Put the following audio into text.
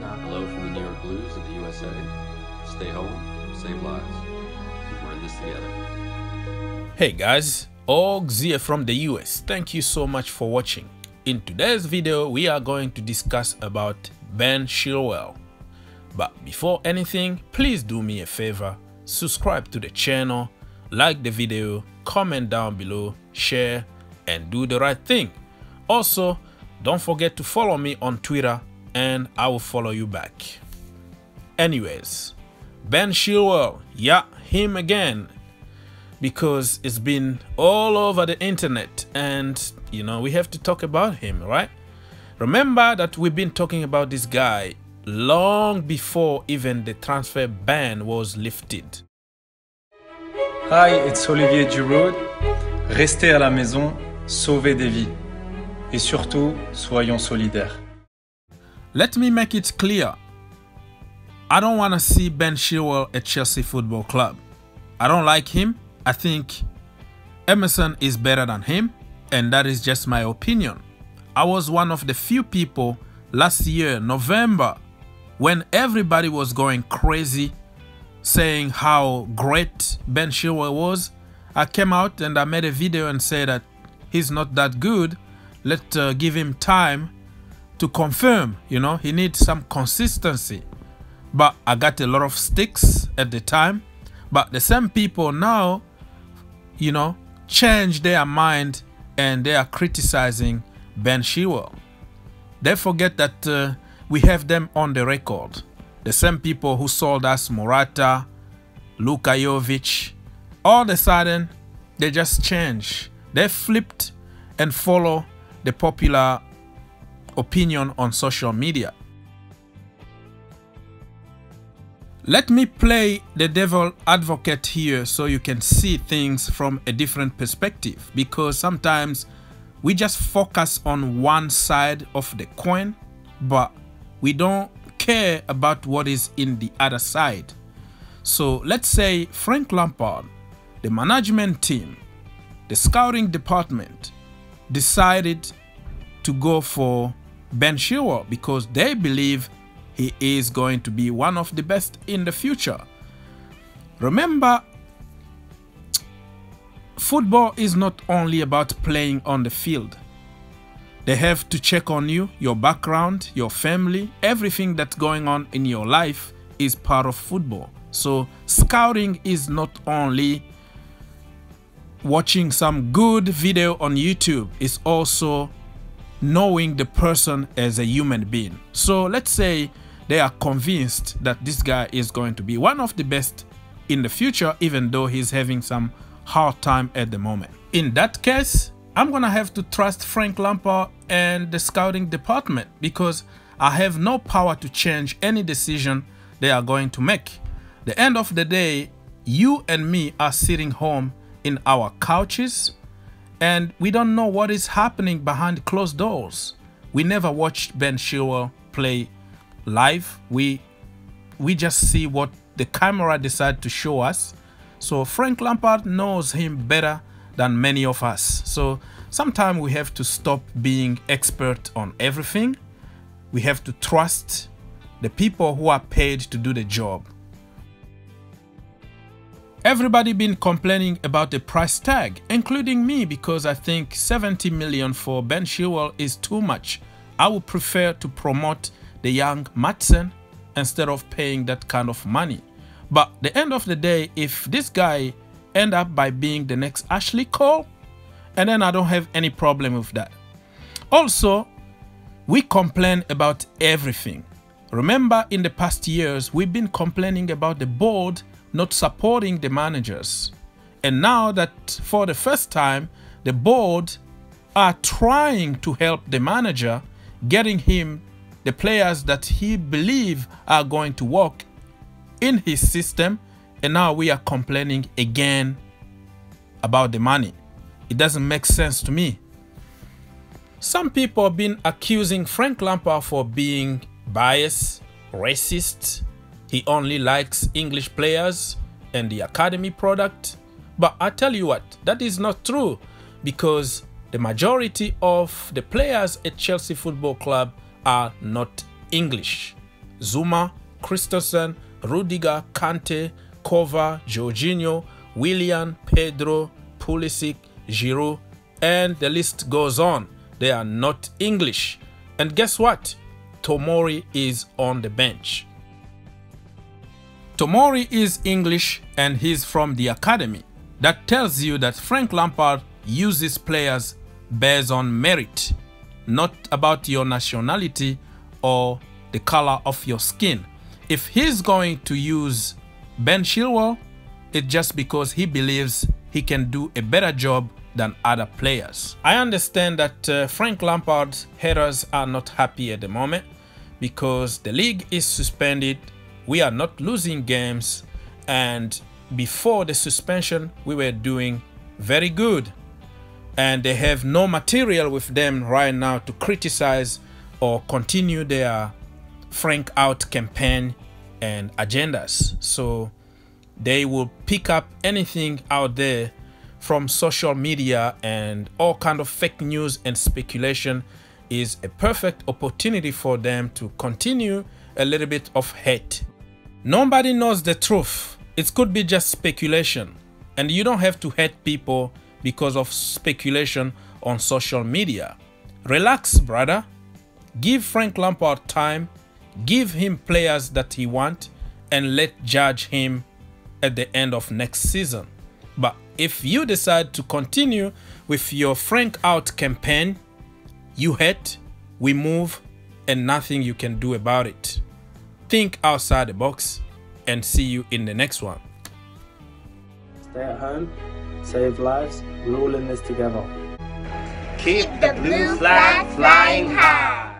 Hello from the New York Blues of the USA. Stay home, save lives. We're in this together. Hey guys, Ogs here from the US. Thank you so much for watching. In today's video, we are going to discuss about Ben Chilwell. But before anything, please do me a favor, subscribe to the channel, like the video, comment down below, share, and do the right thing. Also, don't forget to follow me on Twitter and I will follow you back. Anyways, Ben Chilwell, yeah, him again, because it's been all over the internet and, you know, we have to talk about him, right? Remember that we've been talking about this guy long before even the transfer ban was lifted. Hi, it's Olivier Giroud. Restez à la maison, sauvez des vies. Et surtout, soyons solidaires. Let me make it clear. I don't want to see Ben Chilwell at Chelsea Football Club. I don't like him. I think Emerson is better than him, and that is just my opinion. I was one of the few people last year, November, when everybody was going crazy saying how great Ben Chilwell was. I came out and I made a video and said that he's not that good. Let's give him time to confirm, you know, he needs some consistency. But I got a lot of sticks at the time, but the same people now, you know, change their mind and they are criticizing Ben Chilwell. They forget that we have them on the record. The same people who sold us Morata, Luka Jovic, all of a sudden, they just change. They flipped and follow the popular opinion on social media. Let me play the devil advocate here so you can see things from a different perspective, because sometimes we just focus on one side of the coin, but we don't care about what is in the other side. So let's say Frank Lampard, the management team, the scouting department decided to go for Ben Chilwell because they believe he is going to be one of the best in the future. Remember, football is not only about playing on the field. They have to check on you, your background, your family, everything that's going on in your life is part of football. So scouting is not only watching some good video on YouTube, it's also knowing the person as a human being. So let's say they are convinced that this guy is going to be one of the best in the future, even though he's having some hard time at the moment. In that case, I'm gonna have to trust Frank Lampard and the scouting department, because I have no power to change any decision they are going to make. The end of the day, you and me are sitting home in our couches and we don't know what is happening behind closed doors. We never watched Ben Chilwell play live. We just see what the camera decide to show us. So Frank Lampard knows him better than many of us. So sometimes we have to stop being expert on everything. We have to trust the people who are paid to do the job. Everybody been complaining about the price tag, including me, because I think 70 million for Ben Chilwell is too much. I would prefer to promote the young Madsen instead of paying that kind of money. But at the end of the day, if this guy end up by being the next Ashley Cole, and then I don't have any problem with that. Also, we complain about everything. Remember, in the past years, we've been complaining about the board not supporting the managers. And now that for the first time, the board are trying to help the manager, getting him the players that he believes are going to work in his system. And now we are complaining again about the money. It doesn't make sense to me. Some people have been accusing Frank Lampard for being biased, racist. He only likes English players and the academy product. But I tell you what, that is not true, because the majority of the players at Chelsea Football Club are not English. Zouma, Christensen, Rudiger, Kante, Kova, Jorginho, Willian, Pedro, Pulisic, Giroud, and the list goes on. They are not English. And guess what? Tomori is on the bench. Tomori is English and he's from the academy. That tells you that Frank Lampard uses players based on merit, not about your nationality or the color of your skin. If he's going to use Ben Chilwell, it's just because he believes he can do a better job than other players. I understand that Frank Lampard's haters are not happy at the moment because the league is suspended, we are not losing games, and before the suspension we were doing very good, and they have no material with them right now to criticize or continue their Frank out campaign and agendas. So they will pick up anything out there from social media, and all kind of fake news and speculation is a perfect opportunity for them to continue a little bit of hate. Nobody knows the truth. It could be just speculation, and you don't have to hate people because of speculation on social media. Relax, brother. Give Frank Lampard time, give him players that he wants, and let's judge him at the end of next season. But if you decide to continue with your Frank out campaign, you hate, we move, and nothing you can do about it. Think outside the box, and see you in the next one. Stay at home, save lives, we're all in this together. Keep the blue flag flying high.